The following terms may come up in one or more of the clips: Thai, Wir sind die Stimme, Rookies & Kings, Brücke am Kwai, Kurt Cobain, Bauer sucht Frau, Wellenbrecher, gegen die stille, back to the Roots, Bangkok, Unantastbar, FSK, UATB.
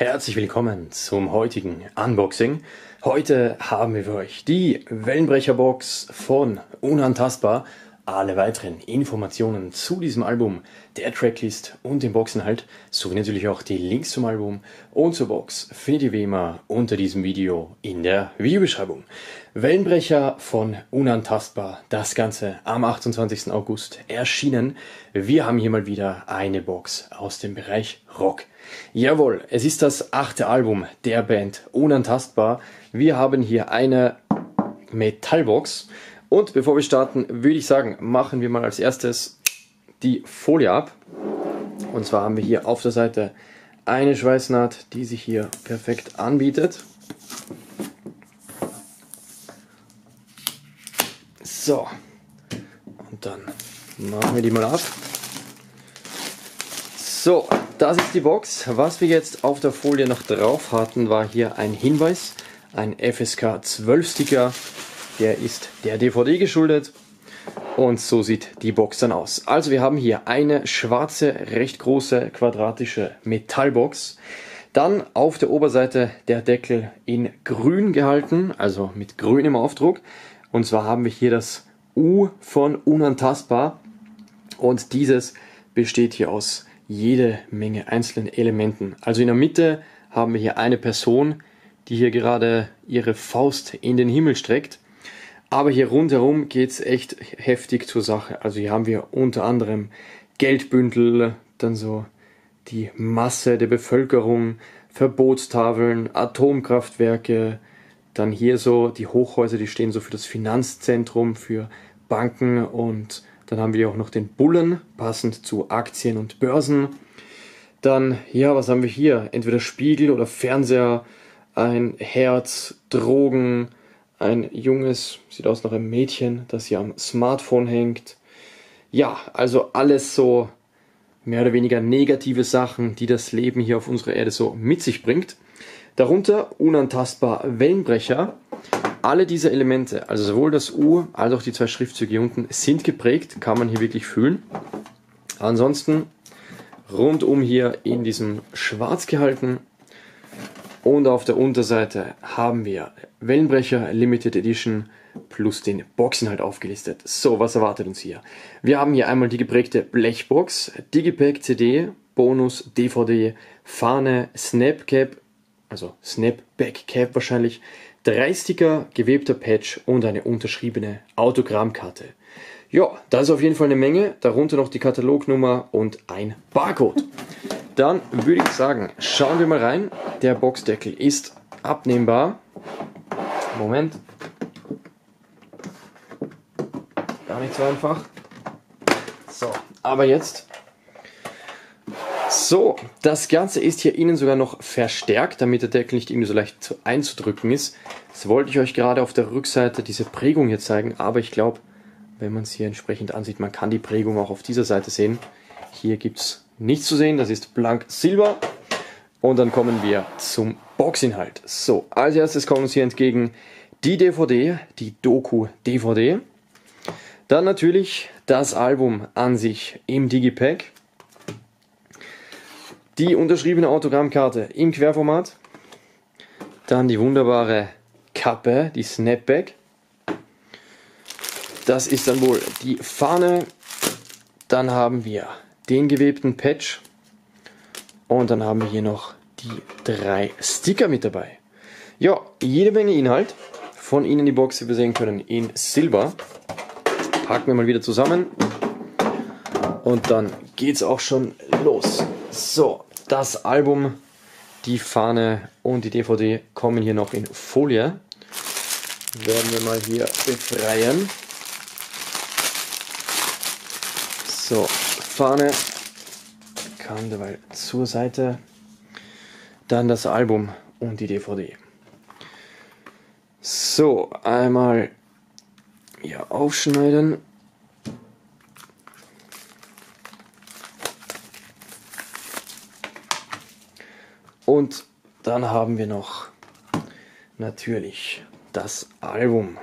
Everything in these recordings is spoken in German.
Herzlich willkommen zum heutigen Unboxing. Heute haben wir für euch die Wellenbrecher Box von Unantastbar. Alle weiteren Informationen zu diesem Album, der Tracklist und dem Boxinhalt, sowie natürlich auch die Links zum Album und zur Box findet ihr wie immer unter diesem Video in der Videobeschreibung. Wellenbrecher von Unantastbar, das Ganze am 28. August erschienen. Wir haben hier mal wieder eine Box aus dem Bereich Rock. Jawohl, es ist das 8. Album der Band Unantastbar. Wir haben hier eine Metallbox. Und bevor wir starten, würde ich sagen, machen wir mal als erstes die Folie ab. Und zwar haben wir hier auf der Seite eine Schweißnaht, die sich hier perfekt anbietet. So, und dann machen wir die mal ab. So, das ist die Box. Was wir jetzt auf der Folie noch drauf hatten, war hier ein Hinweis, ein FSK 12 Sticker. Der ist der DVD geschuldet und so sieht die Box dann aus. Also wir haben hier eine schwarze, recht große, quadratische Metallbox. Dann auf der Oberseite der Deckel in grün gehalten, also mit grünem Aufdruck. Und zwar haben wir hier das U von Unantastbar und dieses besteht hier aus jede Menge einzelnen Elementen. Also in der Mitte haben wir hier eine Person, die hier gerade ihre Faust in den Himmel streckt. Aber hier rundherum geht es echt heftig zur Sache. Also hier haben wir unter anderem Geldbündel, dann so die Masse der Bevölkerung, Verbotstafeln, Atomkraftwerke, dann hier so die Hochhäuser, die stehen so für das Finanzzentrum, für Banken und dann haben wir auch noch den Bullen, passend zu Aktien und Börsen. Dann, ja, was haben wir hier? Entweder Spiegel oder Fernseher, ein Herz, Drogen. Ein junges, sieht aus nach einem Mädchen, das hier am Smartphone hängt. Ja, also alles so mehr oder weniger negative Sachen, die das Leben hier auf unserer Erde so mit sich bringt. Darunter Unantastbar Wellenbrecher. Alle diese Elemente, also sowohl das U als auch die zwei Schriftzüge hier unten, sind geprägt, kann man hier wirklich fühlen. Ansonsten rundum hier in diesem Schwarz gehalten. Und auf der Unterseite haben wir Wellenbrecher Limited Edition plus den Boxinhalt aufgelistet. So, was erwartet uns hier? Wir haben hier einmal die geprägte Blechbox, Digipack CD, Bonus DVD, Fahne, Snapcap, also Snapback Cap wahrscheinlich, 3 Sticker, gewebter Patch und eine unterschriebene Autogrammkarte. Ja, das ist auf jeden Fall eine Menge, darunter noch die Katalognummer und ein Barcode. Dann würde ich sagen, schauen wir mal rein. Der Boxdeckel ist abnehmbar. Moment. Gar nicht so einfach. So, aber jetzt. So, das Ganze ist hier innen sogar noch verstärkt, damit der Deckel nicht irgendwie so leicht einzudrücken ist. Das wollte ich euch gerade auf der Rückseite diese Prägung hier zeigen, aber ich glaube, wenn man es hier entsprechend ansieht, man kann die Prägung auch auf dieser Seite sehen. Hier gibt es nichts zu sehen, das ist blank Silber. Und dann kommen wir zum Boxinhalt. So, als erstes kommt uns hier entgegen die DVD, die Doku-DVD. Dann natürlich das Album an sich im Digipack. Die unterschriebene Autogrammkarte im Querformat. Dann die wunderbare Kappe, die Snapback. Das ist dann wohl die Fahne. Dann haben wir den gewebten Patch. Und dann haben wir hier noch die 3 Sticker mit dabei. Ja, jede Menge Inhalt. Von innen die Box, wie wir sehen können, in Silber. Packen wir mal wieder zusammen. Und dann geht's auch schon los. So, das Album, die Fahne und die DVD kommen hier noch in Folie. Werden wir mal hier befreien. So, Fahne. Dabei zur Seite, dann das Album und die DVD. So, einmal hier aufschneiden. Und dann haben wir noch natürlich das Album.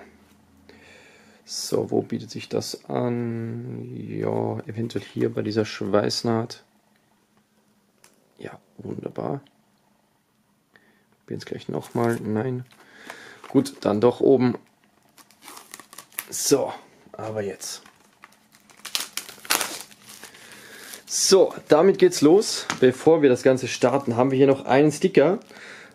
So, wo bietet sich das an? Ja, eventuell hier bei dieser Schweißnaht. Ja, wunderbar. Probieren es gleich nochmal. Nein. Gut, dann doch oben. So, aber jetzt. So, damit geht's los. Bevor wir das Ganze starten, haben wir hier noch einen Sticker.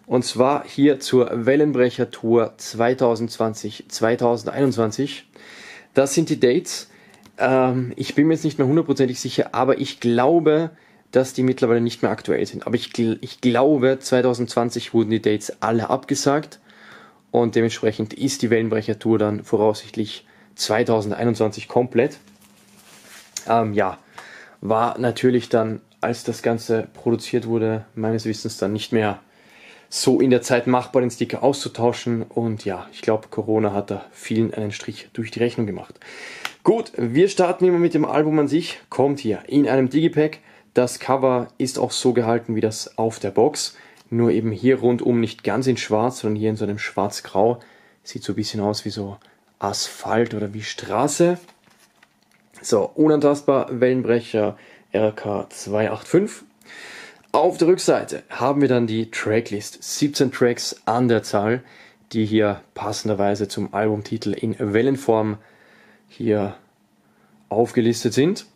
Und zwar hier zur Wellenbrecher Tour 2020-2021. Das sind die Dates. Ich bin mir jetzt nicht mehr hundertprozentig sicher, aber ich glaube, dass die mittlerweile nicht mehr aktuell sind. Aber ich glaube, 2020 wurden die Dates alle abgesagt. Und dementsprechend ist die Wellenbrecher Tour dann voraussichtlich 2021 komplett. Ja, war natürlich dann, als das Ganze produziert wurde, meines Wissens dann nicht mehr so in der Zeit machbar, den Sticker auszutauschen. Und ja, ich glaube, Corona hat da vielen einen Strich durch die Rechnung gemacht. Gut, wir starten immer mit dem Album an sich. Kommt hier in einem Digipack. Das Cover ist auch so gehalten wie das auf der Box. Nur eben hier rundum nicht ganz in schwarz, sondern hier in so einem schwarz-grau. Sieht so ein bisschen aus wie so Asphalt oder wie Straße. So, Unantastbar, Wellenbrecher, RK 285. Auf der Rückseite haben wir dann die Tracklist, 17 Tracks an der Zahl, die hier passenderweise zum Albumtitel in Wellenform hier aufgelistet sind.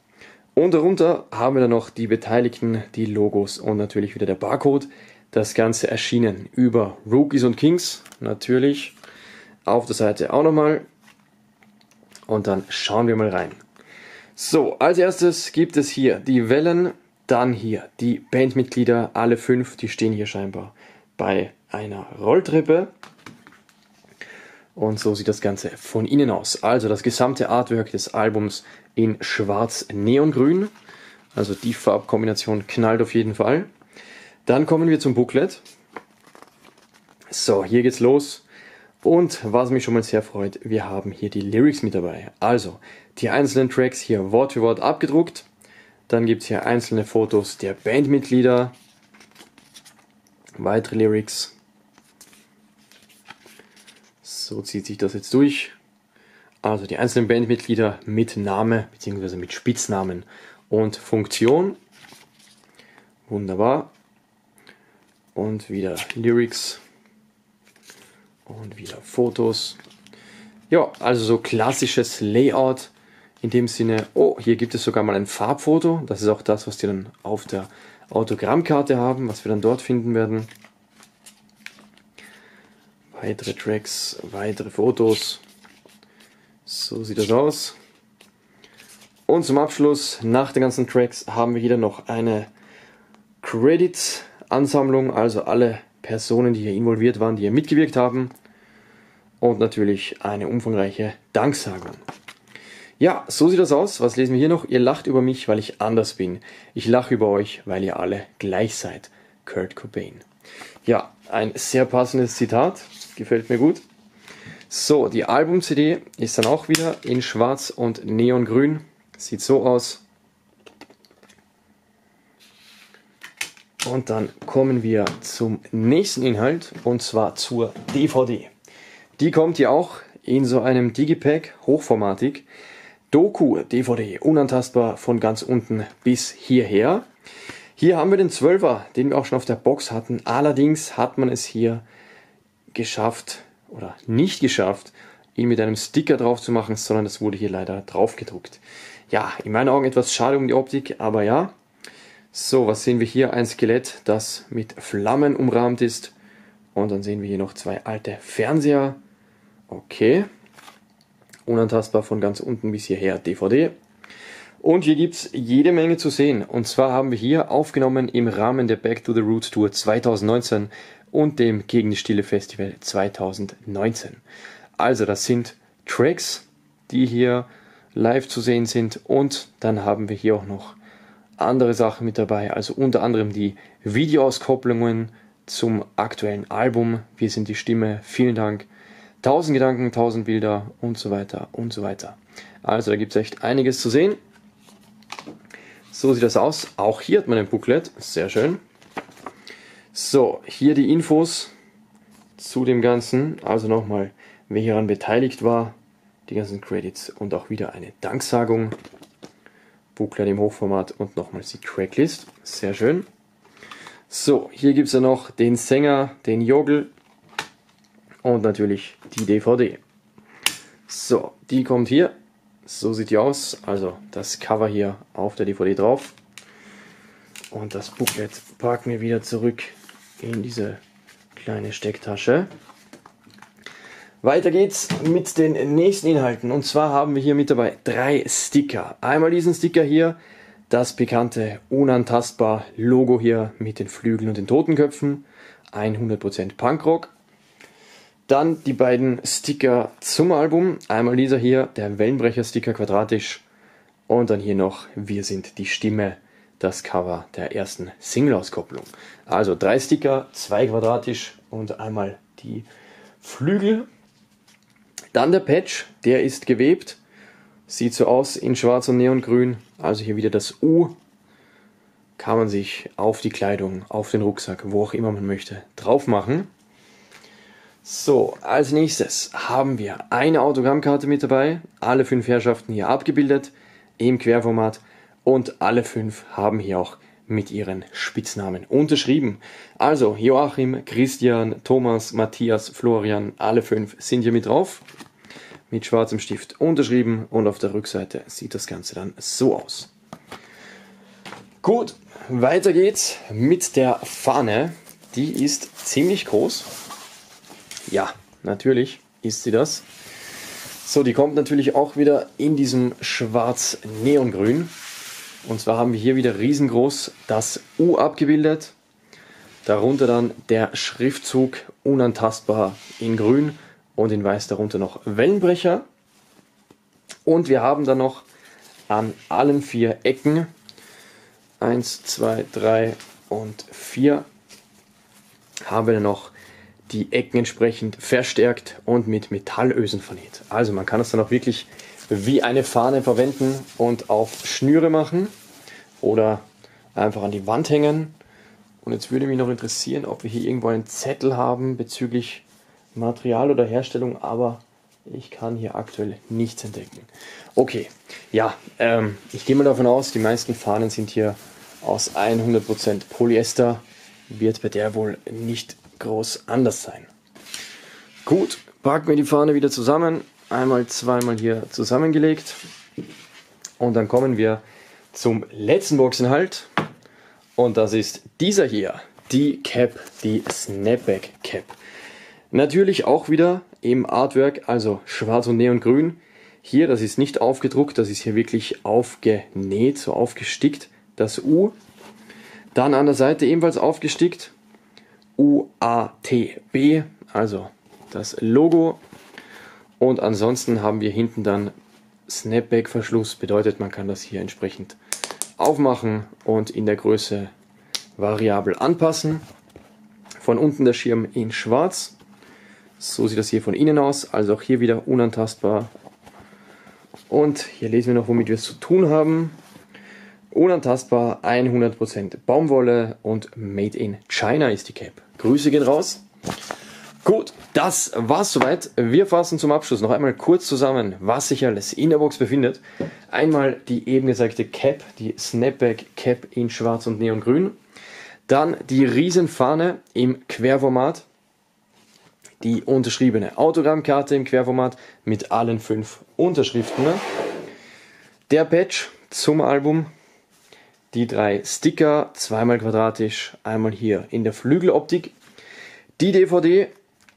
Und darunter haben wir dann noch die Beteiligten, die Logos und natürlich wieder der Barcode. Das Ganze erschienen über Rookies und Kings, natürlich. Auf der Seite auch nochmal. Und dann schauen wir mal rein. So, als erstes gibt es hier die Wellen. Dann hier die Bandmitglieder, alle 5, die stehen hier scheinbar bei einer Rolltreppe. Und so sieht das Ganze von innen aus. Also das gesamte Artwork des Albums in schwarz-neongrün. Also die Farbkombination knallt auf jeden Fall. Dann kommen wir zum Booklet. So, hier geht's los. Und was mich schon mal sehr freut, wir haben hier die Lyrics mit dabei. Also die einzelnen Tracks hier Wort für Wort abgedruckt. Dann gibt es hier einzelne Fotos der Bandmitglieder, weitere Lyrics. So zieht sich das jetzt durch. Also die einzelnen Bandmitglieder mit Name bzw. mit Spitznamen und Funktion. Wunderbar. Und wieder Lyrics. Und wieder Fotos. Ja, also so klassisches Layout. In dem Sinne, oh, hier gibt es sogar mal ein Farbfoto. Das ist auch das, was die dann auf der Autogrammkarte haben, was wir dann dort finden werden. Weitere Tracks, weitere Fotos. So sieht das aus. Und zum Abschluss, nach den ganzen Tracks, haben wir hier noch eine Credits-Ansammlung. Also alle Personen, die hier involviert waren, die hier mitgewirkt haben. Und natürlich eine umfangreiche Danksagung. Ja, so sieht das aus. Was lesen wir hier noch? Ihr lacht über mich, weil ich anders bin. Ich lache über euch, weil ihr alle gleich seid. Kurt Cobain. Ja, ein sehr passendes Zitat. Gefällt mir gut. So, die Album-CD ist dann auch wieder in schwarz und neongrün. Sieht so aus. Und dann kommen wir zum nächsten Inhalt, und zwar zur DVD. Die kommt hier auch in so einem Digipack, hochformatig. Doku, DVD, unantastbar von ganz unten bis hierher. Hier haben wir den 12er, den wir auch schon auf der Box hatten. Allerdings hat man es hier geschafft oder nicht geschafft, ihn mit einem Sticker drauf zu machen, sondern es wurde hier leider drauf gedruckt. Ja, in meinen Augen etwas schade um die Optik, aber ja. So, was sehen wir hier? Ein Skelett, das mit Flammen umrahmt ist. Und dann sehen wir hier noch zwei alte Fernseher. Okay. Unantastbar von ganz unten bis hierher, DVD. Und hier gibt es jede Menge zu sehen. Und zwar haben wir hier aufgenommen im Rahmen der Back to the Roots Tour 2019 und dem Gegen die Stille Festival 2019. Also das sind Tracks, die hier live zu sehen sind. Und dann haben wir hier auch noch andere Sachen mit dabei. Also unter anderem die Videoauskopplungen zum aktuellen Album. Wir sind die Stimme. Vielen Dank. 1000 Gedanken, 1000 Bilder und so weiter und so weiter. Also da gibt es echt einiges zu sehen. So sieht das aus. Auch hier hat man ein Booklet. Sehr schön. So, hier die Infos zu dem Ganzen. Also nochmal, wer hieran beteiligt war. Die ganzen Credits und auch wieder eine Danksagung. Booklet im Hochformat und nochmals die Tracklist. Sehr schön. So, hier gibt es ja noch den Sänger, den Jogel und natürlich die DVD. So, die kommt hier. So sieht die aus. Also das Cover hier auf der DVD drauf. Und das Booklet packen wir wieder zurück in diese kleine Stecktasche. Weiter geht's mit den nächsten Inhalten. Und zwar haben wir hier mit dabei 3 Sticker. Einmal diesen Sticker hier. Das bekannte Unantastbar Logo hier mit den Flügeln und den Totenköpfen. 100% Punkrock. Dann die beiden Sticker zum Album. Einmal dieser hier, der Wellenbrecher Sticker quadratisch. Und dann hier noch Wir sind die Stimme. Das Cover der ersten Single-Auskopplung. Also 3 Sticker, 2 quadratisch und einmal die Flügel. Dann der Patch, der ist gewebt. Sieht so aus in schwarz und neongrün. Also hier wieder das U. Kann man sich auf die Kleidung, auf den Rucksack, wo auch immer man möchte, drauf machen. So, als nächstes haben wir eine Autogrammkarte mit dabei. Alle 5 Herrschaften hier abgebildet im Querformat. Und alle 5 haben hier auch mit ihren Spitznamen unterschrieben. Also Joachim, Christian, Thomas, Matthias, Florian, alle 5 sind hier mit drauf. Mit schwarzem Stift unterschrieben und auf der Rückseite sieht das Ganze dann so aus. Gut, weiter geht's mit der Fahne. Die ist ziemlich groß. Ja, natürlich ist sie das. So, die kommt natürlich auch wieder in diesem schwarz-neongrün. Und zwar haben wir hier wieder riesengroß das U abgebildet. Darunter dann der Schriftzug Unantastbar in grün und in weiß darunter noch Wellenbrecher. Und wir haben dann noch an allen 4 Ecken 1, 2, 3 und 4 haben wir dann noch die Ecken entsprechend verstärkt und mit Metallösen vernäht. Also man kann es dann auch wirklich wie eine Fahne verwenden und auf Schnüre machen oder einfach an die Wand hängen. Und jetzt würde mich noch interessieren, ob wir hier irgendwo einen Zettel haben bezüglich Material oder Herstellung, aber ich kann hier aktuell nichts entdecken. Okay, ja, ich gehe mal davon aus, die meisten Fahnen sind hier aus 100% Polyester, wird bei der wohl nicht groß anders sein. Gut, packen wir die Fahne wieder zusammen. Einmal, zweimal hier zusammengelegt und dann kommen wir zum letzten Boxinhalt und das ist dieser hier, die Cap, die Snapback Cap. Natürlich auch wieder im Artwork, also schwarz und neongrün. Hier, das ist nicht aufgedruckt, das ist hier wirklich aufgenäht, so aufgestickt, das U. Dann an der Seite ebenfalls aufgestickt, UATB, also das Logo. Und ansonsten haben wir hinten dann Snapback-Verschluss, bedeutet man kann das hier entsprechend aufmachen und in der Größe variabel anpassen. Von unten der Schirm in schwarz, so sieht das hier von innen aus, also auch hier wieder unantastbar. Und hier lesen wir noch, womit wir es zu tun haben. Unantastbar, 100% Baumwolle und Made in China ist die Cap. Grüße gehen raus. Gut, das war's soweit. Wir fassen zum Abschluss noch einmal kurz zusammen, was sich alles in der Box befindet. Einmal die eben gesagte Cap, die Snapback Cap in schwarz und neongrün. Dann die Riesenfahne im Querformat. Die unterschriebene Autogrammkarte im Querformat mit allen 5 Unterschriften. Der Patch zum Album. Die 3 Sticker, zweimal quadratisch, einmal hier in der Flügeloptik. Die DVD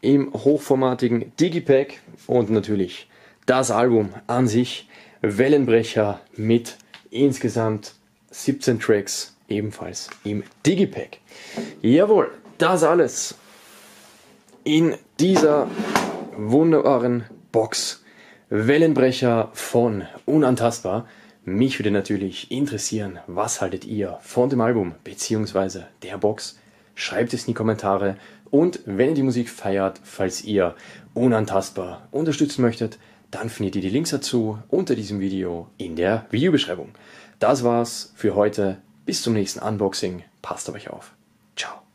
im hochformatigen Digipack und natürlich das Album an sich, Wellenbrecher mit insgesamt 17 Tracks, ebenfalls im Digipack. Jawohl, das alles in dieser wunderbaren Box Wellenbrecher von Unantastbar. Mich würde natürlich interessieren, was haltet ihr von dem Album bzw. der Box? Schreibt es in die Kommentare. Und wenn ihr die Musik feiert, falls ihr Unantastbar unterstützen möchtet, dann findet ihr die Links dazu unter diesem Video in der Videobeschreibung. Das war's für heute. Bis zum nächsten Unboxing. Passt auf euch auf. Ciao.